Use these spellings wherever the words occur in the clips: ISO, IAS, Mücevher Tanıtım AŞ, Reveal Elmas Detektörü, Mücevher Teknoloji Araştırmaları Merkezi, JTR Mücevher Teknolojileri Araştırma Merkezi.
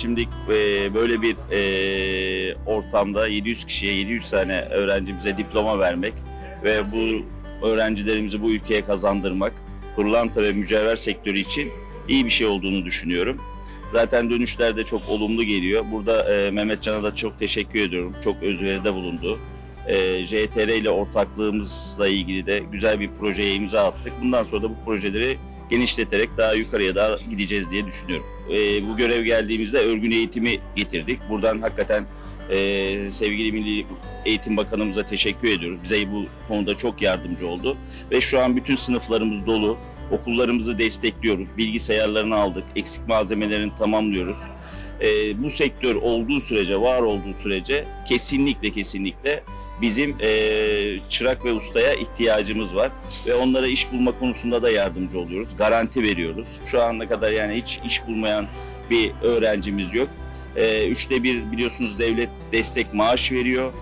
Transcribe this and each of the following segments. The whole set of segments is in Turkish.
Şimdi böyle bir ortamda 700 kişiye, 700 tane öğrencimize diploma vermek ve bu öğrencilerimizi bu ülkeye kazandırmak, pırlanta ve mücevher sektörü için iyi bir şey olduğunu düşünüyorum. Zaten dönüşler de çok olumlu geliyor. Burada Mehmetcan'a da çok teşekkür ediyorum. Çok özveride bulundu. JTR ile ortaklığımızla ilgili de güzel bir projeye imza attık. Bundan sonra da bu projeleri genişleterek daha yukarıya daha gideceğiz diye düşünüyorum. Bu görev geldiğimizde örgün eğitimi getirdik. Buradan hakikaten sevgili Milli Eğitim Bakanımıza teşekkür ediyoruz. Bize bu konuda çok yardımcı oldu. Ve şu an bütün sınıflarımız dolu. Okullarımızı destekliyoruz. Bilgisayarlarını aldık. Eksik malzemelerini tamamlıyoruz. Bu sektör olduğu sürece, var olduğu sürece kesinlikle bizim çırak ve ustaya ihtiyacımız var. Ve onlara iş bulma konusunda da yardımcı oluyoruz. Garanti veriyoruz. Şu ana kadar yani hiç iş bulmayan bir öğrencimiz yok. 1/3 biliyorsunuz devlet destek maaş veriyor.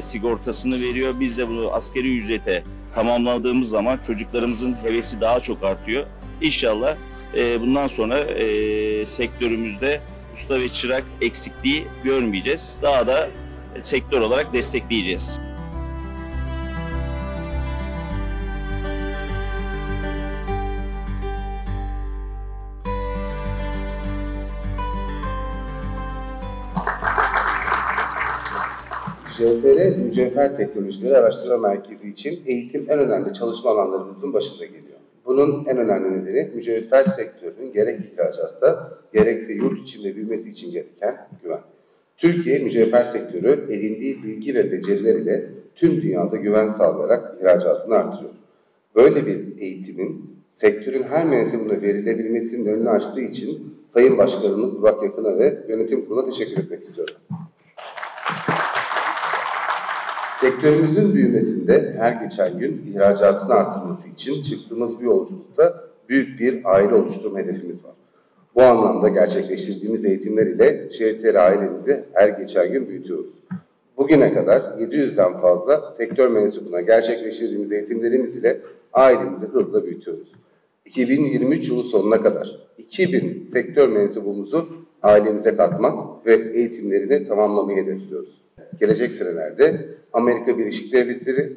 Sigortasını veriyor. Biz de bunu asgari ücrete tamamladığımız zaman çocuklarımızın hevesi daha çok artıyor. İnşallah bundan sonra sektörümüzde usta ve çırak eksikliği görmeyeceğiz. Daha da sektör olarak destekleyeceğiz. JTR Mücevher Teknolojileri Araştırma Merkezi için eğitim en önemli çalışma alanlarımızın başında geliyor. Bunun en önemli nedeni mücevher sektörünün gerek ihracatta gerekse yurt içinde büyümesi için gereken güven. Türkiye mücevher sektörü edindiği bilgi ve beceriler ile tüm dünyada güven sağlayarak ihracatını artırıyor. Böyle bir eğitimin sektörün her mensubuna verilebilmesinin önünü açtığı için Sayın Başkanımız Burak Yakın'a ve Yönetim Kurulu'na teşekkür etmek istiyorum. Sektörümüzün büyümesinde her geçen gün ihracatını artırması için çıktığımız bir yolculukta büyük bir aile oluşturma hedefimiz var. Bu anlamda gerçekleştirdiğimiz eğitimler ile JTR ailemizi her geçen gün büyütüyoruz. Bugüne kadar 700'den fazla sektör mensubuna gerçekleştirdiğimiz eğitimlerimiz ile ailemizi hızla büyütüyoruz. 2023 yılı sonuna kadar 2000 sektör mensubumuzu ailemize katmak ve eğitimlerini tamamlamayı hedefliyoruz. Gelecek senelerde Amerika Birleşik Devletleri,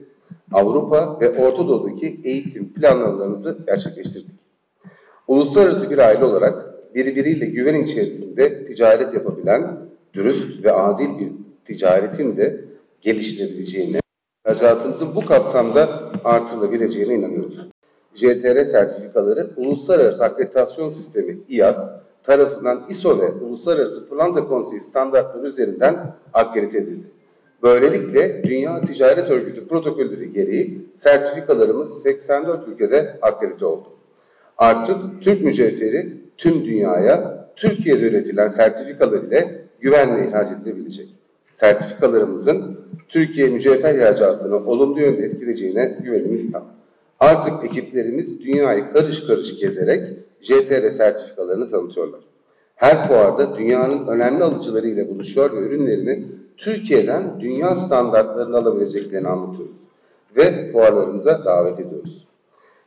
Avrupa ve Orta Doğu'daki eğitim planlamalarımızı gerçekleştirdik. Uluslararası bir aile olarak birbiriyle güven içerisinde ticaret yapabilen, dürüst ve adil bir ticaretin de geliştirebileceğine, ihracatımızın bu kapsamda artırılabileceğine inanıyoruz. JTR sertifikaları Uluslararası Akreditasyon Sistemi IAS tarafından ISO ve Uluslararası Pırlanta Konseyi standartları üzerinden akredite edildi. Böylelikle Dünya Ticaret Örgütü protokolleri gereği sertifikalarımız 84 ülkede akredite oldu. Artık Türk mücevheri tüm dünyaya Türkiye'de üretilen sertifikalar ile güvenle ihraç edilebilecek. Sertifikalarımızın Türkiye mücevher ihracatını olumlu yönde etkileyeceğine güvenimiz tam. Artık ekiplerimiz dünyayı karış karış gezerek JTR sertifikalarını tanıtıyorlar. Her fuarda dünyanın önemli alıcıları ile buluşuyor ve ürünlerini Türkiye'den dünya standartlarını alabileceklerini anlatıyoruz ve fuarlarımıza davet ediyoruz.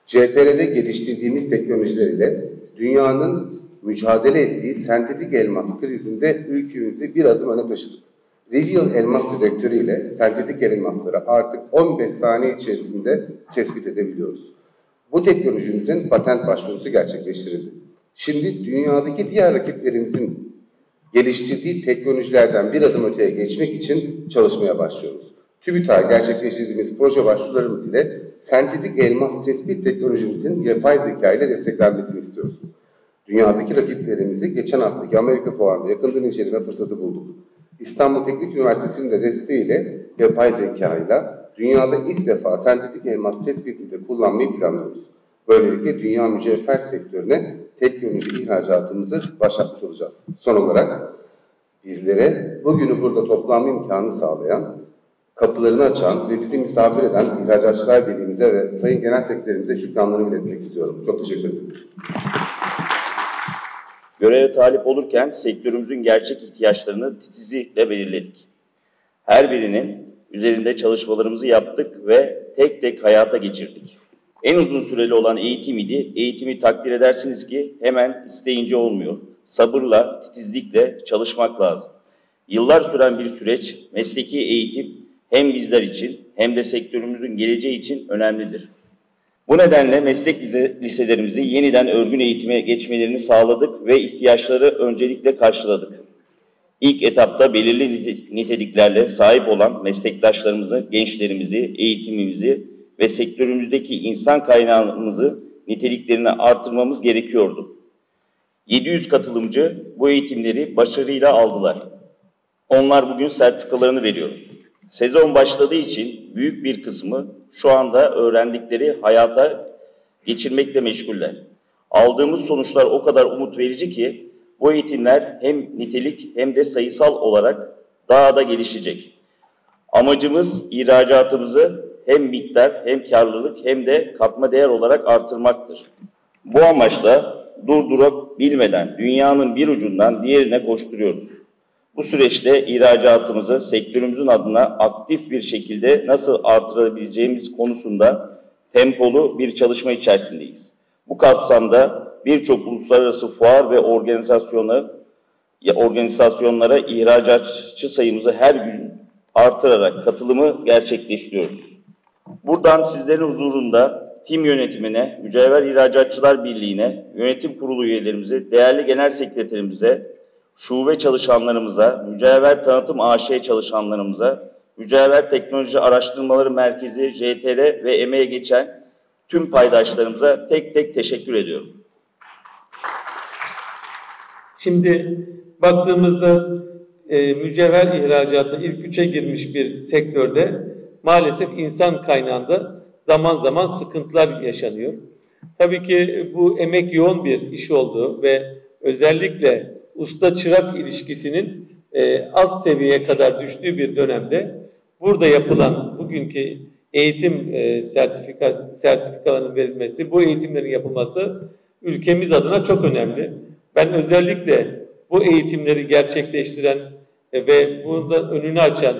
JTR'de geliştirdiğimiz teknolojiler ile dünyanın mücadele ettiği sentetik elmas krizinde ülkemizi bir adım öne taşıdık. Reveal Elmas Detektörü ile sentetik elmasları artık 15 saniye içerisinde tespit edebiliyoruz. Bu teknolojimizin patent başvurusu gerçekleştirildi. Şimdi dünyadaki diğer rakiplerimizin geliştirdiği teknolojilerden bir adım öteye geçmek için çalışmaya başlıyoruz. TÜBİTAK'a gerçekleştirdiğimiz proje başvurularımız ile sentetik elmas tespit teknolojimizin yapay zeka ile desteklenmesini istiyoruz. Dünyadaki rakiplerimizi geçen haftaki Amerika Fuarı'nda yakından inceleme fırsatı bulduk. İstanbul Teknik Üniversitesi'nin de desteğiyle yapay zekayla dünyada ilk defa sentetik elmas tespitinde kullanmayı planlıyoruz. Böylelikle dünya mücevher sektörüne teknoloji ihracatımızı başlatmış olacağız. Son olarak bizlere bugünü burada toplanma imkanı sağlayan, kapılarını açan ve bizi misafir eden İhracatçılar Birliği'mize ve Sayın Genel Sekreterimize şükranlarımı iletmek istiyorum. Çok teşekkür ederim. Göreve talip olurken sektörümüzün gerçek ihtiyaçlarını titizlikle belirledik. Her birinin üzerinde çalışmalarımızı yaptık ve tek tek hayata geçirdik. En uzun süreli olan eğitim idi. Eğitimi takdir edersiniz ki hemen isteyince olmuyor. sabırla, titizlikle çalışmak lazım. Yıllar süren bir süreç, mesleki eğitim hem bizler için hem de sektörümüzün geleceği için önemlidir. Bu nedenle meslek liselerimizin yeniden örgün eğitime geçmelerini sağladık ve ihtiyaçları öncelikle karşıladık. İlk etapta belirli niteliklerle sahip olan meslektaşlarımızı, gençlerimizi, eğitimimizi ve sektörümüzdeki insan kaynağımızı niteliklerini artırmamız gerekiyordu. 700 katılımcı bu eğitimleri başarıyla aldılar. Onlar bugün sertifikalarını veriyor. Sezon başladığı için büyük bir kısmı şu anda öğrendikleri hayata geçirmekle meşguller. Aldığımız sonuçlar o kadar umut verici ki bu eğitimler hem nitelik hem de sayısal olarak daha da gelişecek. Amacımız ihracatımızı hem miktar hem karlılık hem de katma değer olarak artırmaktır. Bu amaçla durdurup bilmeden dünyanın bir ucundan diğerine koşturuyoruz. Bu süreçte ihracatımızı sektörümüzün adına aktif bir şekilde nasıl artırabileceğimiz konusunda tempolu bir çalışma içerisindeyiz. Bu kapsamda birçok uluslararası fuar ve organizasyonlara ihracatçı sayımızı her gün artırarak katılımı gerçekleştiriyoruz. Buradan sizlerin huzurunda tim yönetimine, Mücevher İhracatçılar Birliği'ne, yönetim kurulu üyelerimize, değerli genel sekreterimize, şube çalışanlarımıza, Mücevher Tanıtım AŞ çalışanlarımıza, Mücevher Teknoloji Araştırmaları Merkezi, JTR ve emeğe geçen tüm paydaşlarımıza tek tek teşekkür ediyorum. Şimdi baktığımızda mücevher ihracatı ilk üçe girmiş bir sektörde maalesef insan kaynağında zaman zaman sıkıntılar yaşanıyor. Tabii ki bu emek yoğun bir iş olduğu ve özellikle usta-çırak ilişkisinin alt seviyeye kadar düştüğü bir dönemde burada yapılan bugünkü eğitim sertifikalarının verilmesi, bu eğitimlerin yapılması ülkemiz adına çok önemli. Ben özellikle bu eğitimleri gerçekleştiren ve bunun önünü açan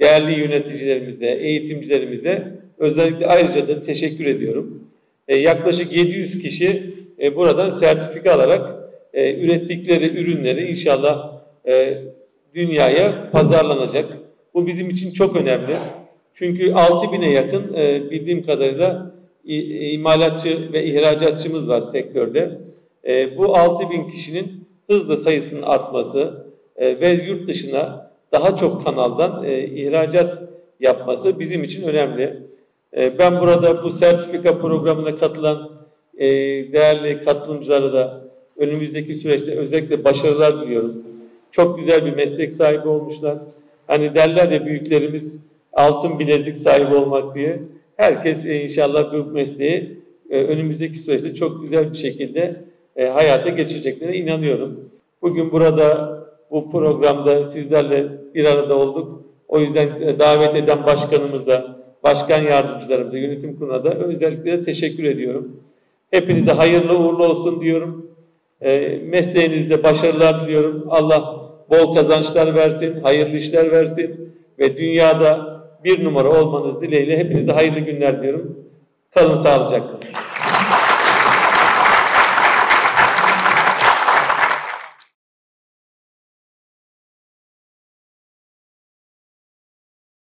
değerli yöneticilerimize, eğitimcilerimize özellikle ayrıca da teşekkür ediyorum. Yaklaşık 700 kişi buradan sertifika alarak ürettikleri ürünleri inşallah dünyaya pazarlanacak. Bu bizim için çok önemli. Çünkü 6000'e yakın bildiğim kadarıyla imalatçı ve ihracatçımız var sektörde. Bu 6000 kişinin hızla sayısının artması ve yurt dışına daha çok kanaldan ihracat yapması bizim için önemli. Ben burada bu sertifika programına katılan değerli katılımcılara da önümüzdeki süreçte özellikle başarılar diliyorum. Çok güzel bir meslek sahibi olmuşlar. Hani derler ya büyüklerimiz altın bilezik sahibi olmak diye. Herkes inşallah bu mesleği önümüzdeki süreçte çok güzel bir şekilde hayata geçireceklerine inanıyorum. Bugün burada bu programda sizlerle bir arada olduk. O yüzden davet eden başkanımıza, başkan yardımcılarımıza, yönetim kuruluna da özellikle teşekkür ediyorum. Hepinize hayırlı uğurlu olsun diyorum. Mesleğinizde başarılar diliyorum. Allah bol kazançlar versin, hayırlı işler versin ve dünyada bir numara olmanız dileğiyle hepinize hayırlı günler diyorum. Kalın sağlıcakla.